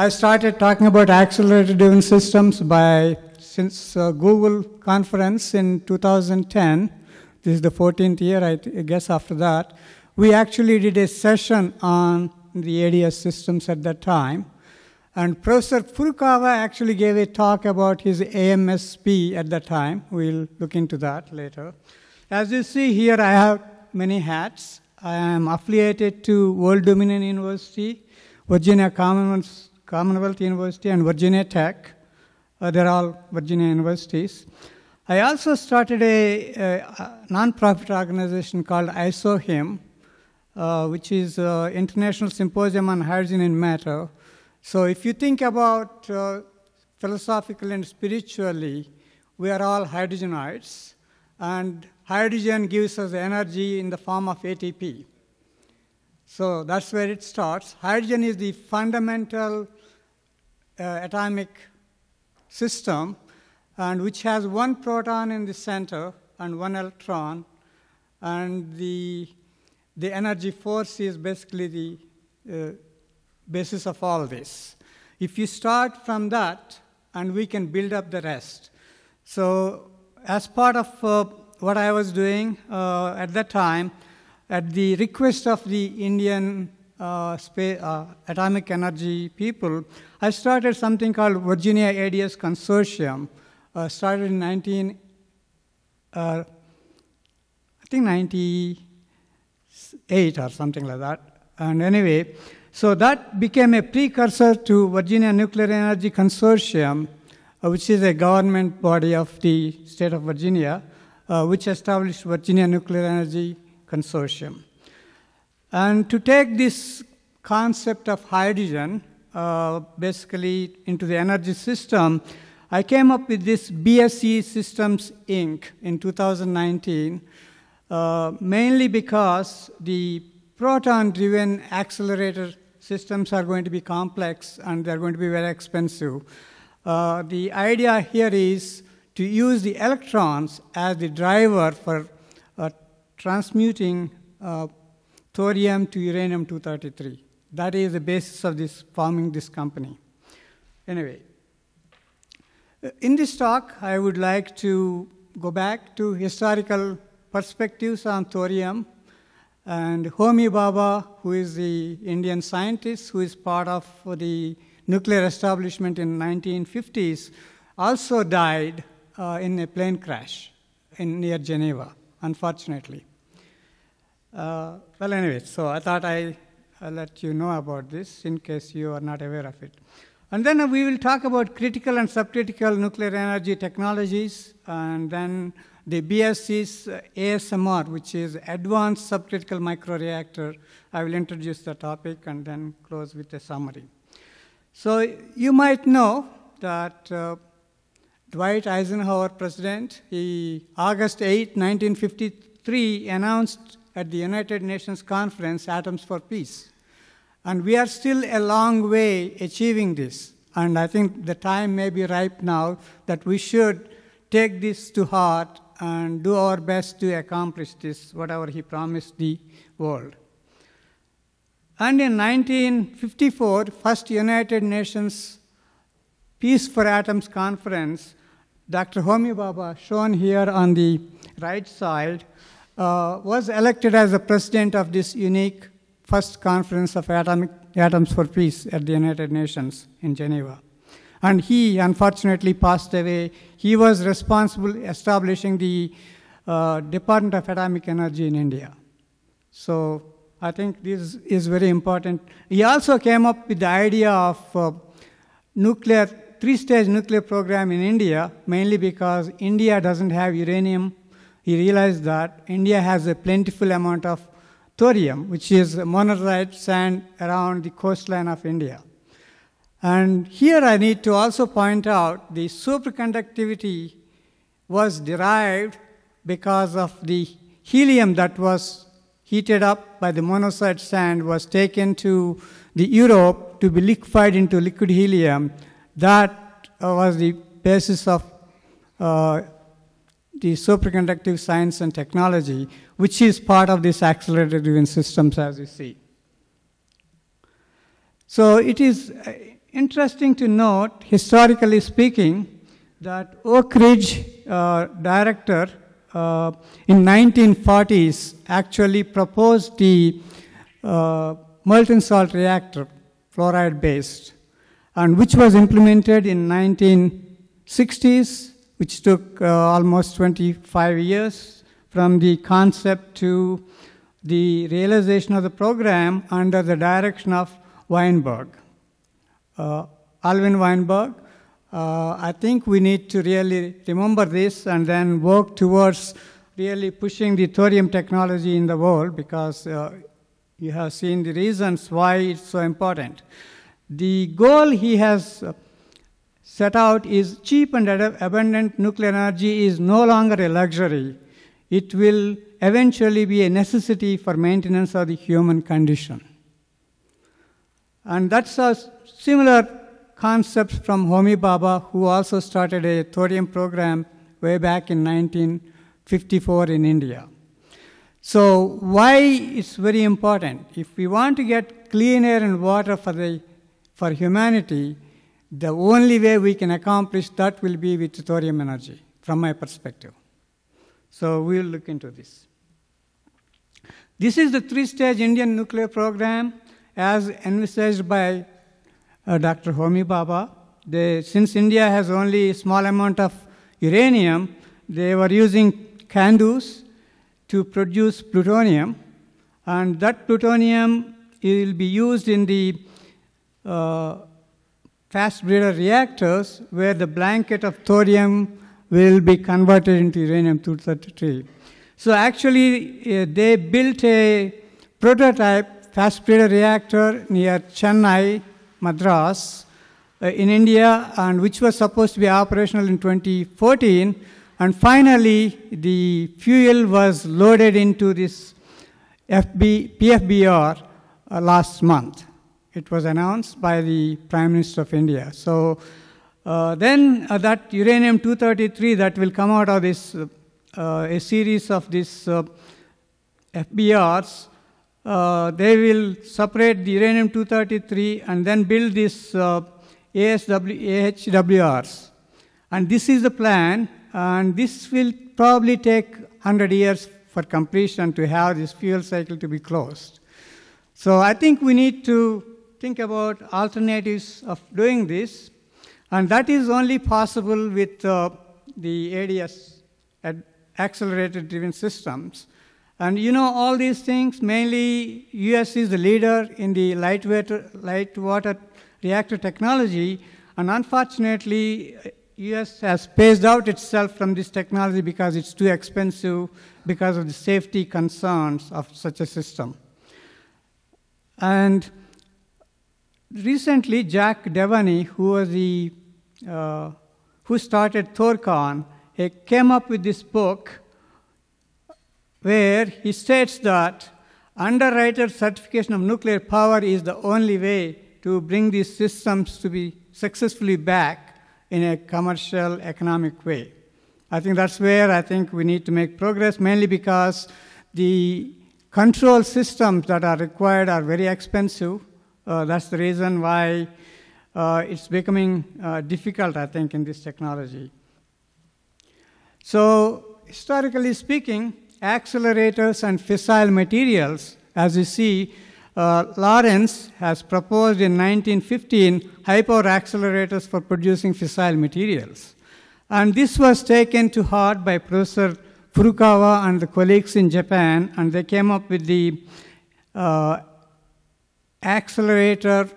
I started talking about accelerator-driven systems since Google conference in 2010. This is the 14th year, I guess, after that. We actually did a session on the ADS systems at that time. And Professor Furukawa actually gave a talk about his AMSP at that time. We'll look into that later. As you see here, I have many hats. I am affiliated to World Dominion University, Virginia Commonwealth University, and Virginia Tech. They're all Virginia universities. I also started a nonprofit organization called ISOHIM, which is International Symposium on Hydrogen and Matter. So if you think about philosophically and spiritually, we are all hydrogenites, and hydrogen gives us energy in the form of ATP. So that's where it starts. Hydrogen is the fundamental atomic system, and which has one proton in the center and one electron, and the energy force is basically the basis of all this. If you start from that, and we can build up the rest. So as part of what I was doing at that time, at the request of the Indian atomic energy people, I started something called Virginia ADS Consortium. Started in I think 98 or something like that. And anyway, so that became a precursor to Virginia Nuclear Energy Consortium, which is a government body of the state of Virginia, which established Virginia Nuclear Energy Consortium. And to take this concept of hydrogen basically into the energy system, I came up with this BSCE Systems Inc. in 2019, mainly because the proton-driven accelerator systems are going to be complex, and they're going to be very expensive. The idea here is to use the electrons as the driver for transmuting thorium to uranium-233. That is the basis of this forming this company. Anyway, in this talk, I would like to go back to historical perspectives on thorium. And Homi Bhabha, who is the Indian scientist, who is part of the nuclear establishment in the 1950s, also died in a plane crash near Geneva, unfortunately. Well, anyway, so I thought I'll let you know about this in case you are not aware of it. And then we will talk about critical and subcritical nuclear energy technologies, and then the BSC's ASMR, which is Advanced Subcritical Microreactor. I will introduce the topic and then close with a summary. So you might know that Dwight Eisenhower, president, he, August 8, 1953, announced at the United Nations Conference, Atoms for Peace. And we are still a long way achieving this. And I think the time may be ripe now that we should take this to heart and do our best to accomplish this, whatever he promised the world. And in 1954, first United Nations Peace for Atoms Conference, Dr. Homi Bhabha, shown here on the right side, was elected as the president of this unique first conference of Atoms for Peace at the United Nations in Geneva. And he, unfortunately, passed away. He was responsible for establishing the Department of Atomic Energy in India. So I think this is very important. He also came up with the idea of nuclear, three-stage nuclear program in India, mainly because India doesn't have uranium. He realized that India has a plentiful amount of thorium, which is monazite sand around the coastline of India. And here I need to also point out the superconductivity was derived because of the helium that was heated up by the monazite sand was taken to the Europe to be liquefied into liquid helium. That was the basis of the superconductive science and technology, which is part of this accelerator-driven systems, as you see. So it is Interesting to note, historically speaking, that Oak Ridge director in 1940s actually proposed the molten salt reactor, fluoride-based, and which was implemented in 1960s, which took almost 25 years from the concept to the realization of the program under the direction of Weinberg. Alvin Weinberg, I think we need to really remember this and then work towards really pushing the thorium technology in the world, because you have seen the reasons why it's so important. The goal he has set out is cheap and abundant nuclear energy is no longer a luxury. It will eventually be a necessity for maintenance of the human condition. And that's a similar concept from Homi Bhabha, who also started a thorium program way back in 1954 in India. So why it's very important? If we want to get clean air and water for humanity, the only way we can accomplish that will be with thorium energy, from my perspective. So we'll look into this. This is the three-stage Indian nuclear program as envisaged by Dr. Homi Bhabha. Since India has only a small amount of uranium, they were using CANDUs to produce plutonium, and that plutonium will be used in the fast breeder reactors, where the blanket of thorium will be converted into uranium-233. So actually, they built a prototype fast breeder reactor near Chennai, Madras, in India, and which was supposed to be operational in 2014. And finally, the fuel was loaded into this PFBR last month. It was announced by the Prime Minister of India. So then that uranium-233 that will come out of this, a series of these FBRs, they will separate the uranium-233 and then build this AHWRs. And this is the plan, and this will probably take 100 years for completion to have this fuel cycle to be closed. So I think we need to think about alternatives of doing this, and that is only possible with the ADS, Accelerated Driven Systems. And you know all these things, mainly US is the leader in the light water reactor technology, and unfortunately, US has phased out itself from this technology because it's too expensive because of the safety concerns of such a system. And recently, Jack Devaney, who was the who started Thorcon, he came up with this book where he states that underwriter certification of nuclear power is the only way to bring these systems to be successfully back in a commercial, economic way. I think that's where I think we need to make progress, mainly because the control systems that are required are very expensive. That's the reason why it's becoming difficult, I think, in this technology. So historically speaking, accelerators and fissile materials, as you see, Lawrence has proposed in 1915 high-power accelerators for producing fissile materials. And this was taken to heart by Professor Furukawa and the colleagues in Japan, and they came up with the accelerator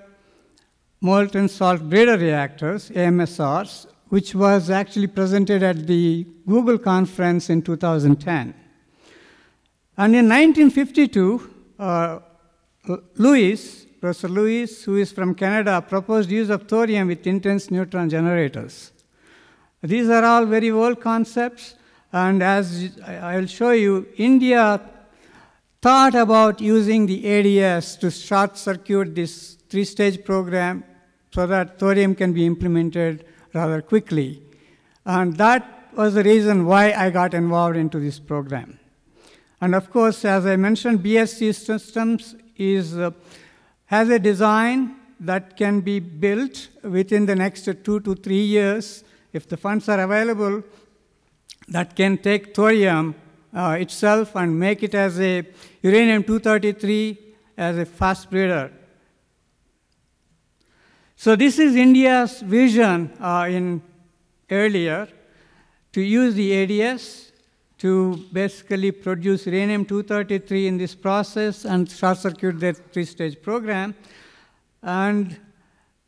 molten salt breeder reactors, AMSRs, which was actually presented at the Google conference in 2010. And in 1952, Lewis, Professor Lewis, who is from Canada, proposed use of thorium with intense neutron generators. These are all very old concepts, and as I will show you, India thought about using the ADS to short-circuit this three-stage program so that thorium can be implemented rather quickly. And that was the reason why I got involved into this program. And of course, as I mentioned, BSC Systems has a design that can be built within the next 2 to 3 years. If the funds are available, that can take thorium itself and make it as a uranium-233 as a fast breeder. So this is India's vision in earlier, to use the ADS to basically produce uranium-233 in this process and short-circuit their three-stage program. And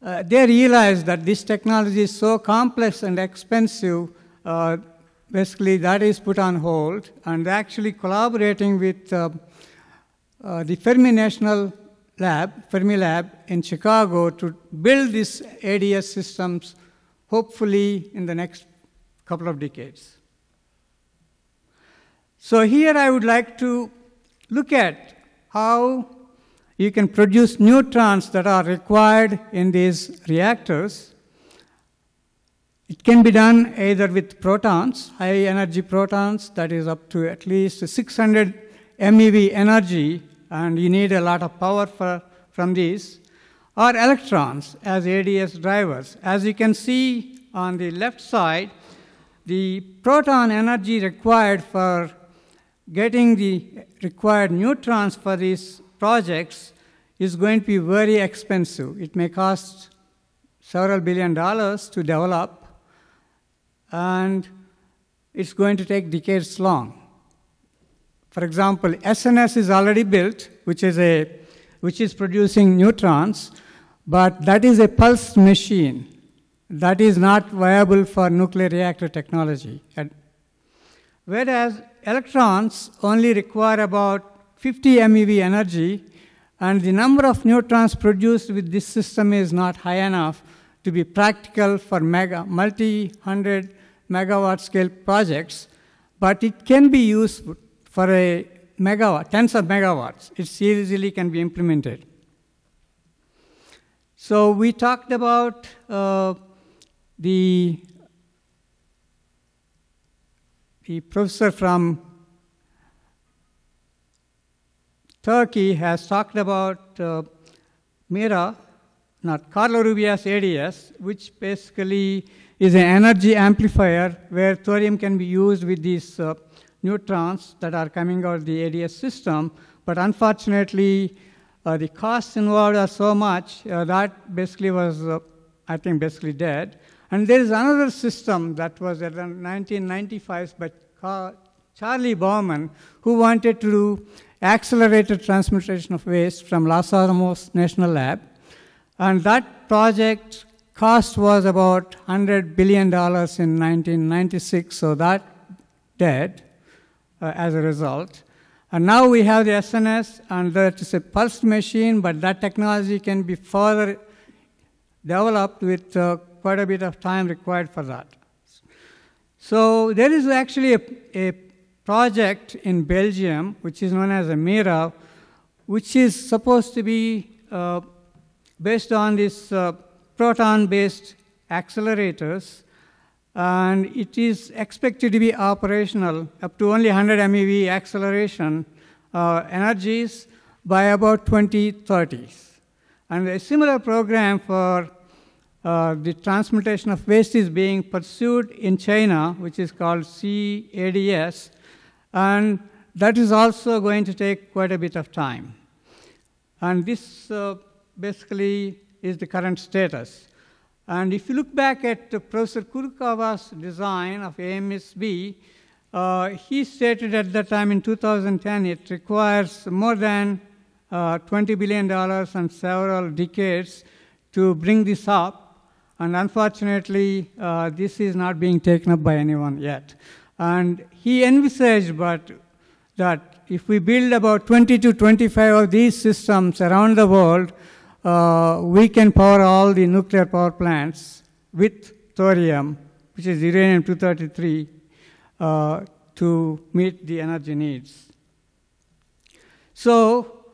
they realized that this technology is so complex and expensive, basically that is put on hold, and they're actually collaborating with the Fermilab in Chicago to build these ADS systems, hopefully in the next couple of decades. So here I would like to look at how you can produce neutrons that are required in these reactors. It can be done either with protons, high energy protons, that is up to at least 600 MeV energy, and you need a lot of power from these, or electrons as ADS drivers. As you can see on the left side, the proton energy required for getting the required neutrons for these projects is going to be very expensive. It may cost several $billions to develop, and it's going to take decades long. For example, SNS is already built, which is producing neutrons, but that is a pulsed machine. That is not viable for nuclear reactor technology. Whereas electrons only require about 50 MeV energy, and the number of neutrons produced with this system is not high enough to be practical for multi-hundred megawatt scale projects, but it can be used for a megawatt, tens of megawatts. It easily can be implemented. So we talked about the professor from Turkey has talked about MERA, not Carlo Rubia's ADS, which basically is an energy amplifier where thorium can be used with these neutrons that are coming out of the ADS system. But unfortunately, the costs involved are so much that basically was, I think, basically dead. And there is another system that was around 1995 by Charlie Bowman, who wanted to do accelerated transmutation of waste from Los Alamos National Lab. And that project cost was about $100 billion in 1996, so that dead as a result. And now we have the SNS, and that is a pulsed machine, but that technology can be further developed with quite a bit of time required for that. So there is actually a project in Belgium, which is known as a MERA, which is supposed to be based on this proton-based accelerators, and it is expected to be operational up to only 100 MeV acceleration energies by about 2030s. And a similar program for the transmutation of waste is being pursued in China, which is called CADS, and that is also going to take quite a bit of time. And this basically is the current status. And if you look back at Professor Furukawa's design of AMSB, he stated at that time in 2010 it requires more than $20 billion and several decades to bring this up. And unfortunately, this is not being taken up by anyone yet. And he envisaged that if we build about 20 to 25 of these systems around the world, we can power all the nuclear power plants with thorium, which is uranium-233, to meet the energy needs. So,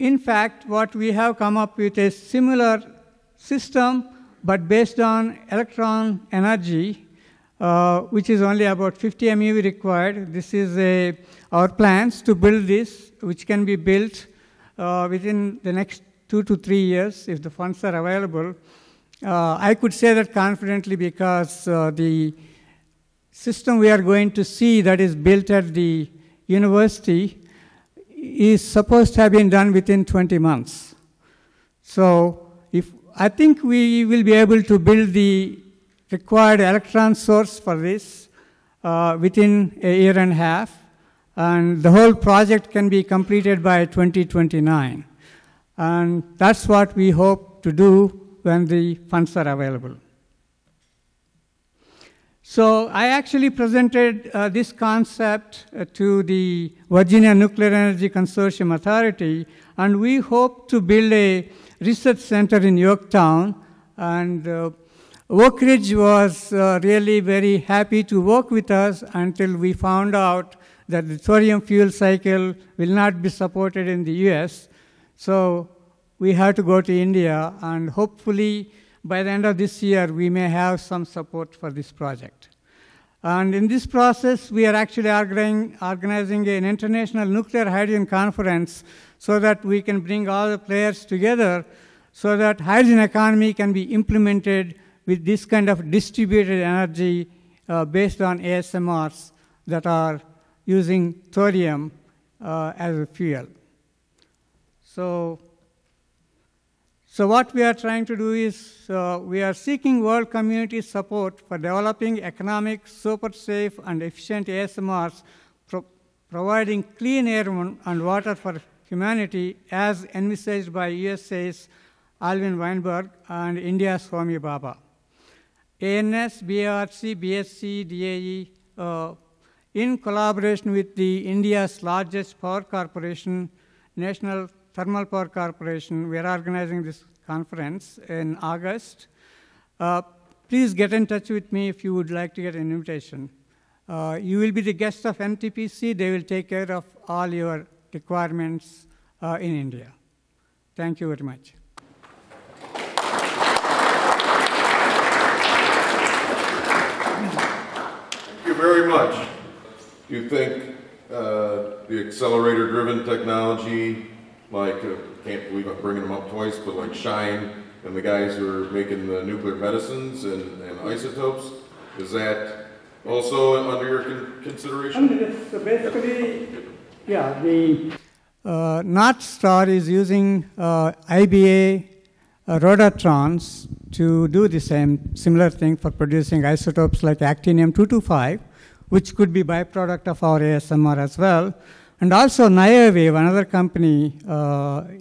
in fact, what we have come up with is a similar system, but based on electron energy, which is only about 50 MeV required. This is our plans to build this, which can be built within the next 2 to 3 years, if the funds are available. I could say that confidently because the system we are going to see that is built at the university is supposed to have been done within 20 months. So if, I think we will be able to build the required electron source for this within a year and a half, and the whole project can be completed by 2029. And that's what we hope to do when the funds are available. So I actually presented this concept to the Virginia Nuclear Energy Consortium Authority, and we hope to build a research center in Yorktown. And Oak Ridge was really very happy to work with us until we found out that the thorium fuel cycle will not be supported in the US. So we have to go to India, and hopefully by the end of this year we may have some support for this project. And in this process we are actually organizing an international nuclear hydrogen conference so that we can bring all the players together so that hydrogen economy can be implemented with this kind of distributed energy based on ASMRs that are using thorium as a fuel. So what we are trying to do is we are seeking world community support for developing economic, super safe, and efficient ASMRs, providing clean air and water for humanity as envisaged by USA's Alvin Weinberg and India's Homi Bhabha. ANS, BRC, BSC, DAE, in collaboration with the India's largest power corporation, National Thermal Power Corporation, we are organizing this conference in August. Please get in touch with me if you would like to get an invitation. You will be the guest of NTPC. They will take care of all your requirements in India. Thank you very much. Thank you very much. Do you think the accelerator-driven technology, like, I can't believe I'm bringing them up twice, but like Shine and the guys who are making the nuclear medicines and isotopes, is that also under your consideration? So basically, yeah, the North Star is using IBA rotatrons to do the same similar thing for producing isotopes like actinium-225, which could be byproduct of our ASMR as well. And also Niowave, another company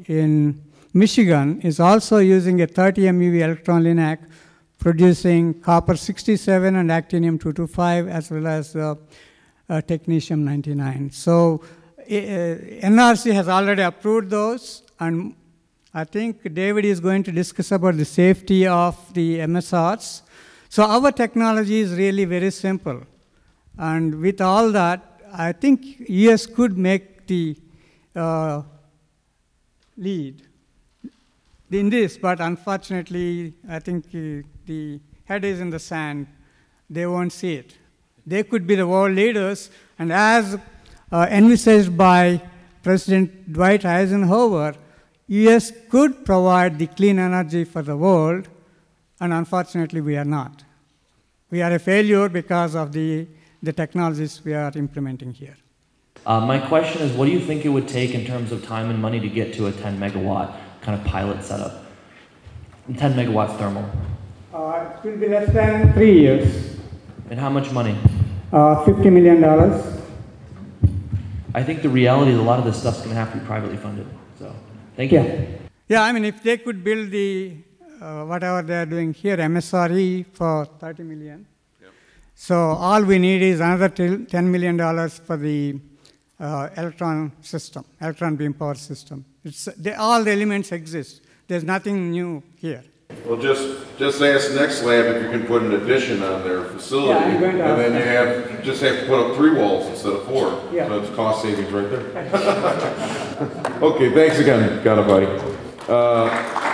in Michigan, is also using a 30 MeV electron linac producing copper-67 and actinium-225 as well as technetium-99. So NRC has already approved those, and I think David is going to discuss about the safety of the MSRs. So our technology is really very simple, and with all that, I think US could make the lead in this, but unfortunately, I think the head is in the sand. They won't see it. They could be the world leaders, and as envisaged by President Dwight Eisenhower, US could provide the clean energy for the world, and unfortunately, we are not. We are a failure because of the technologies we are implementing here. My question is, what do you think it would take in terms of time and money to get to a 10 megawatt kind of pilot setup? 10 megawatts thermal. It will be less than 3 years. And how much money? $50 million. I think the reality is a lot of this stuff's going to have to be privately funded. So, thank you. Yeah, I mean, if they could build the, whatever they're doing here, MSRE for $30 million. So all we need is another $10 million for the electron system, electron beam power system. All the elements exist. There's nothing new here. Well, just ask Next Lab if you can put an addition on their facility, yeah, I'm going to and then you just have to put up 3 walls instead of 4. Yeah. So it's cost savings right there. Okay, thanks again, Ganabadi.